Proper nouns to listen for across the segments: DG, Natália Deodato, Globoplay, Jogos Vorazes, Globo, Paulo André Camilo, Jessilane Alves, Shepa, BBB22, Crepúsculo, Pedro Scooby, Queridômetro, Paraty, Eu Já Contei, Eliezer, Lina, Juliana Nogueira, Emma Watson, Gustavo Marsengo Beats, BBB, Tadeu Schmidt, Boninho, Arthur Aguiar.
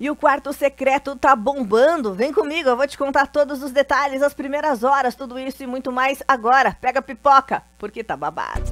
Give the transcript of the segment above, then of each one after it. E o quarto secreto tá bombando. Vem comigo, eu vou te contar todos os detalhes, as primeiras horas, tudo isso e muito mais agora. Pega a pipoca, porque tá babado.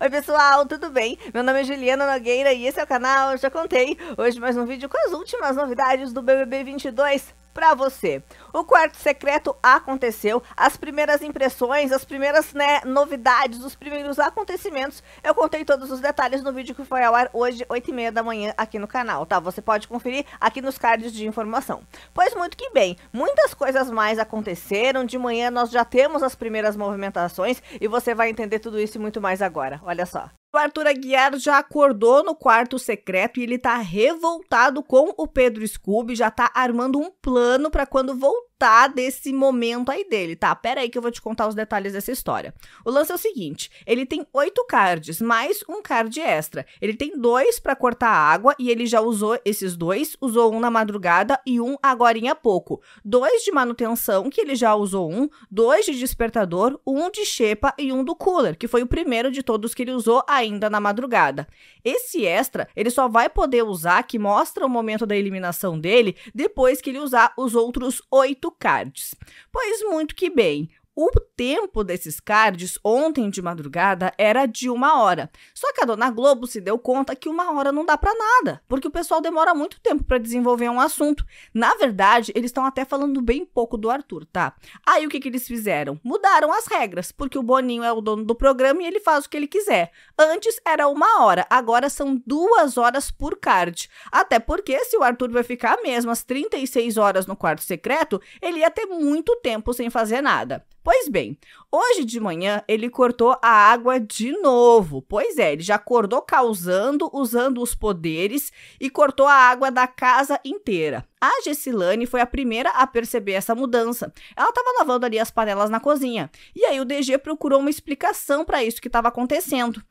Oi pessoal, tudo bem? Meu nome é Juliana Nogueira e esse é o canal Eu Já Contei. Hoje mais um vídeo com as últimas novidades do BBB22. Pra você. O quarto secreto aconteceu, as primeiras impressões, as primeiras novidades, os primeiros acontecimentos, eu contei todos os detalhes no vídeo que foi ao ar hoje, 8h30 da manhã, aqui no canal, tá? Você pode conferir aqui nos cards de informação. Pois muito que bem, muitas coisas mais aconteceram, de manhã nós já temos as primeiras movimentações e você vai entender tudo isso e muito mais agora, olha só. O Arthur Aguiar já acordou no quarto secreto e ele tá revoltado com o Pedro Scooby, já tá armando um plano pra quando voltar desse momento aí dele, tá? Pera aí que eu vou te contar os detalhes dessa história. O lance é o seguinte, ele tem 8 cards, mais um card extra. Ele tem 2 pra cortar água e ele já usou esses 2, usou um na madrugada e um agorinha há pouco. 2 de manutenção, que ele já usou um, 2 de despertador, um de Shepa e um do cooler, que foi o primeiro de todos que ele usou ainda na madrugada. Esse extra, ele só vai poder usar, que mostra o momento da eliminação dele, depois que ele usar os outros 8 cards. Pois muito que bem. O tempo desses cards, ontem de madrugada, era de 1 hora. Só que a dona Globo se deu conta que 1 hora não dá pra nada, porque o pessoal demora muito tempo pra desenvolver um assunto. Na verdade, eles estão até falando bem pouco do Arthur, tá? Aí o que eles fizeram? Mudaram as regras, porque o Boninho é o dono do programa e ele faz o que ele quiser. Antes era 1 hora, agora são 2 horas por card. Até porque se o Arthur vai ficar mesmo as 36 horas no quarto secreto, ele ia ter muito tempo sem fazer nada. Pois bem, hoje de manhã ele cortou a água de novo. Pois é, ele já acordou causando, usando os poderes e cortou a água da casa inteira. A Jessilane foi a primeira a perceber essa mudança. Ela estava lavando ali as panelas na cozinha. E aí o DG procurou uma explicação para isso que estava acontecendo.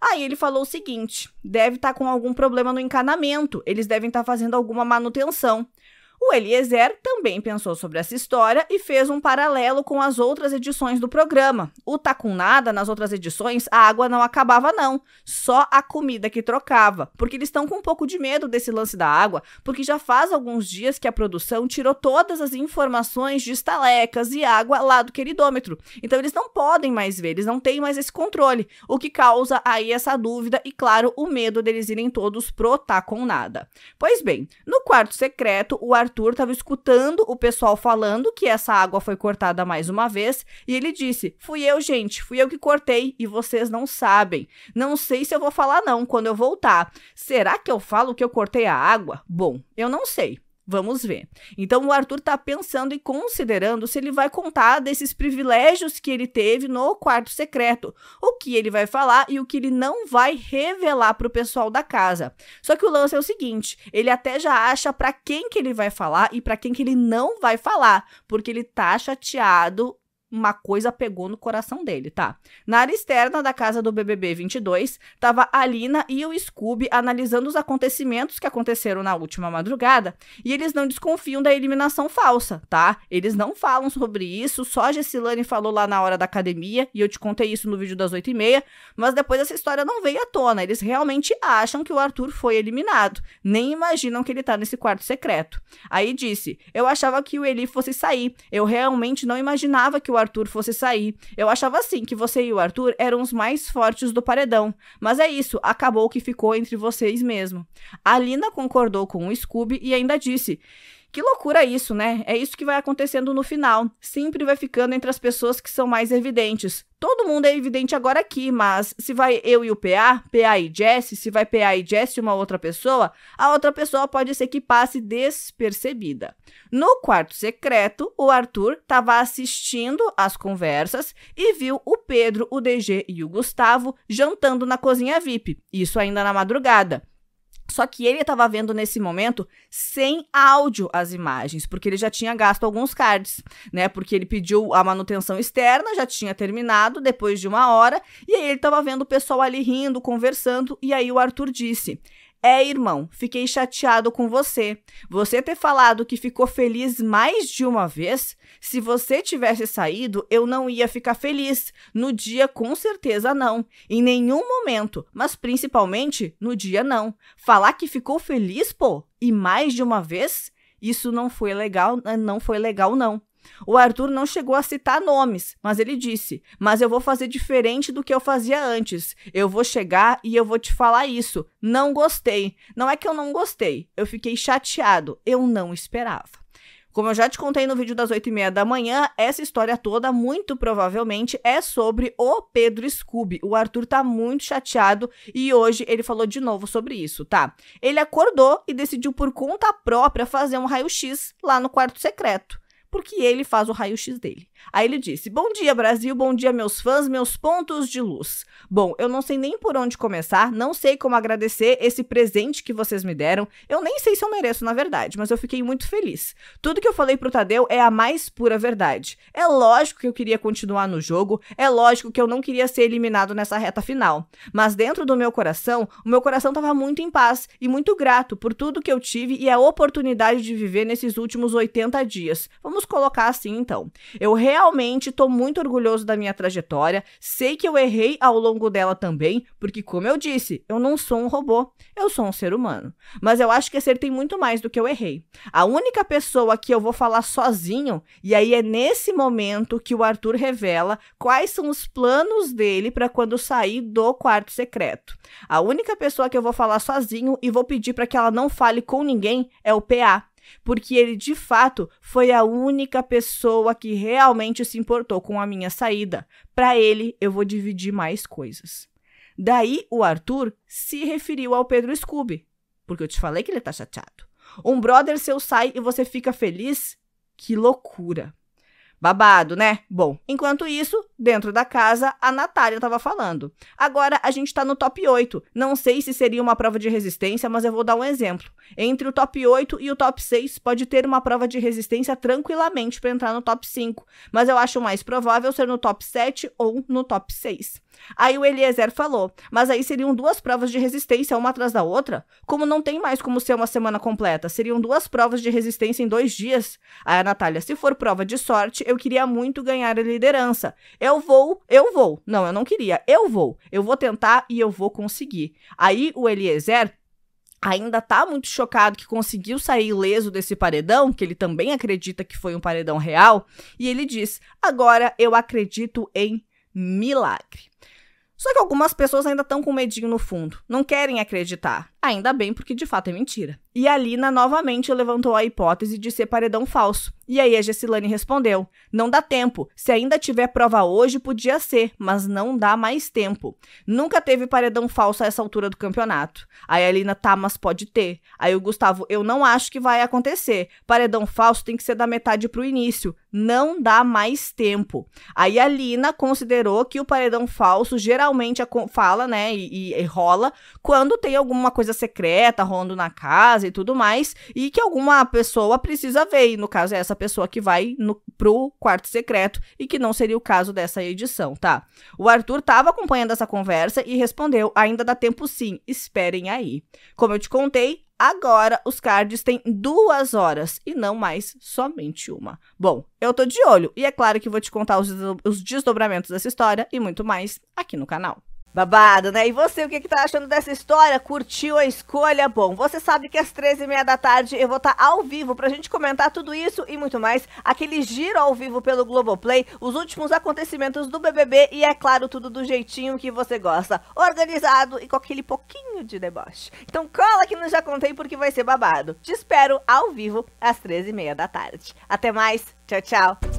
Aí ele falou o seguinte, deve estar com algum problema no encanamento, eles devem estar fazendo alguma manutenção. O Eliezer também pensou sobre essa história e fez um paralelo com as outras edições do programa. O Tá Com Nada, nas outras edições, a água não acabava não, só a comida que trocava, porque eles estão com um pouco de medo desse lance da água, porque já faz alguns dias que a produção tirou todas as informações de estalecas e água lá do queridômetro, então eles não podem mais ver, eles não têm mais esse controle, o que causa aí essa dúvida e, claro, o medo deles irem todos pro Tá Com Nada. Pois bem, no quarto secreto, o Arthur estava escutando o pessoal falando que essa água foi cortada mais uma vez e ele disse, fui eu gente, fui eu que cortei e vocês não sabem, não sei se eu vou falar não quando eu voltar, será que eu falo que eu cortei a água? Bom, eu não sei. Vamos ver. Então o Arthur tá pensando e considerando se ele vai contar desses privilégios que ele teve no quarto secreto, o que ele vai falar e o que ele não vai revelar pro pessoal da casa. Só que o lance é o seguinte, ele até já acha pra quem que ele vai falar e pra quem que ele não vai falar, porque ele tá chateado. Uma coisa pegou no coração dele, tá? Na área externa da casa do BBB22, tava a Lina e o Scooby analisando os acontecimentos que aconteceram na última madrugada, e eles não desconfiam da eliminação falsa, tá? Eles não falam sobre isso, só a Jessilane falou lá na hora da academia, e eu te contei isso no vídeo das 8h30, mas depois essa história não veio à tona, eles realmente acham que o Arthur foi eliminado, nem imaginam que ele tá nesse quarto secreto. Aí disse, eu achava que o Eli fosse sair, eu realmente não imaginava que o Arthur fosse sair. Eu achava assim que você e o Arthur eram os mais fortes do paredão, mas é isso, acabou que ficou entre vocês mesmo. A Lina concordou com o Scooby e ainda disse, que loucura isso, né? É isso que vai acontecendo no final, sempre vai ficando entre as pessoas que são mais evidentes. Todo mundo é evidente agora aqui, mas se vai eu e o PA, PA e Jess, se vai PA e Jess e uma outra pessoa, a outra pessoa pode ser que passe despercebida. No quarto secreto, o Arthur estava assistindo às conversas e viu o Pedro, o DG e o Gustavo jantando na cozinha VIP, isso ainda na madrugada. Só que ele estava vendo nesse momento sem áudio as imagens, porque ele já tinha gasto alguns cards, né? Porque ele pediu a manutenção externa, já tinha terminado depois de 1 hora, e aí ele estava vendo o pessoal ali rindo, conversando, e aí o Arthur disse... É, irmão, fiquei chateado com você. Você ter falado que ficou feliz mais de uma vez, se você tivesse saído, eu não ia ficar feliz. No dia, com certeza, não. Em nenhum momento, mas principalmente no dia, não. Falar que ficou feliz, pô, e mais de uma vez, isso não foi legal, não. O Arthur não chegou a citar nomes, mas ele disse: mas eu vou fazer diferente do que eu fazia antes. Eu vou chegar e eu vou te falar isso. Não gostei. Não é que eu não gostei. Eu fiquei chateado. Eu não esperava. Como eu já te contei no vídeo das 8h30 da manhã, essa história toda, muito provavelmente, é sobre o Pedro Scooby. O Arthur tá muito chateado e hoje ele falou de novo sobre isso, tá? Ele acordou e decidiu por conta própria fazer um raio-x lá no quarto secreto, porque ele faz o raio-x dele. Aí ele disse: bom dia, Brasil, bom dia, meus fãs, meus pontos de luz. Bom, eu não sei nem por onde começar, não sei como agradecer esse presente que vocês me deram, eu nem sei se eu mereço, na verdade, mas eu fiquei muito feliz. Tudo que eu falei pro Tadeu é a mais pura verdade. É lógico que eu queria continuar no jogo, é lógico que eu não queria ser eliminado nessa reta final, mas dentro do meu coração, o meu coração tava muito em paz e muito grato por tudo que eu tive e a oportunidade de viver nesses últimos 80 dias. Vamos colocar assim, então. Eu realmente tô muito orgulhoso da minha trajetória, sei que eu errei ao longo dela também, porque, como eu disse, eu não sou um robô, eu sou um ser humano. Mas eu acho que acertei muito mais do que eu errei. A única pessoa que eu vou falar sozinho, e aí é nesse momento que o Arthur revela quais são os planos dele pra quando sair do quarto secreto. A única pessoa que eu vou falar sozinho e vou pedir pra que ela não fale com ninguém é o PA. Porque ele, de fato, foi a única pessoa que realmente se importou com a minha saída. Para ele, eu vou dividir mais coisas. Daí, o Arthur se referiu ao Pedro Scooby, porque eu te falei que ele tá chateado. Um brother seu sai e você fica feliz? Que loucura! Babado, né? Bom, enquanto isso, dentro da casa, a Natália tava falando: agora a gente tá no top 8. Não sei se seria uma prova de resistência, mas eu vou dar um exemplo. Entre o top 8 e o top 6, pode ter uma prova de resistência tranquilamente pra entrar no top 5. Mas eu acho mais provável ser no top 7 ou no top 6. Aí o Eliezer falou: mas aí seriam duas provas de resistência, uma atrás da outra? Como não tem mais como ser uma semana completa, seriam duas provas de resistência em 2 dias. Aí a Natália: se for prova de sorte, eu queria muito ganhar a liderança. Eu vou. Não, eu não queria. Eu vou tentar e eu vou conseguir. Aí o Eliezer ainda tá muito chocado que conseguiu sair ileso desse paredão, que ele também acredita que foi um paredão real, e ele diz: agora eu acredito em milagre. Só que algumas pessoas ainda estão com medinho no fundo, não querem acreditar. Ainda bem, porque de fato é mentira. E a Lina novamente levantou a hipótese de ser paredão falso. E aí a Jessilane respondeu: não dá tempo. Se ainda tiver prova hoje, podia ser, mas não dá mais tempo. Nunca teve paredão falso a essa altura do campeonato. Aí a Lina: tá, mas pode ter. Aí o Gustavo: eu não acho que vai acontecer. Paredão falso tem que ser da metade pro início. Não dá mais tempo. Aí a Lina considerou que o paredão falso geralmente fala, né, e rola quando tem alguma coisa secreta rolando na casa e tudo mais, e que alguma pessoa precisa ver, e no caso é essa pessoa que vai pro quarto secreto, e que não seria o caso dessa edição, tá? O Arthur tava acompanhando essa conversa e respondeu: ainda dá tempo sim, esperem aí. Como eu te contei, agora os cards têm 2 horas e não mais somente uma. Bom, eu tô de olho e é claro que vou te contar os desdobramentos dessa história e muito mais aqui no canal. Babado, né? E você, o que tá achando dessa história? Curtiu a escolha? Bom, você sabe que às 13h30 da tarde eu vou estar ao vivo pra gente comentar tudo isso e muito mais, aquele giro ao vivo pelo Globoplay, os últimos acontecimentos do BBB e, é claro, tudo do jeitinho que você gosta, organizado e com aquele pouquinho de deboche. Então cola aqui no Já Contei porque vai ser babado. Te espero ao vivo às 13h30 da tarde. Até mais, tchau, tchau!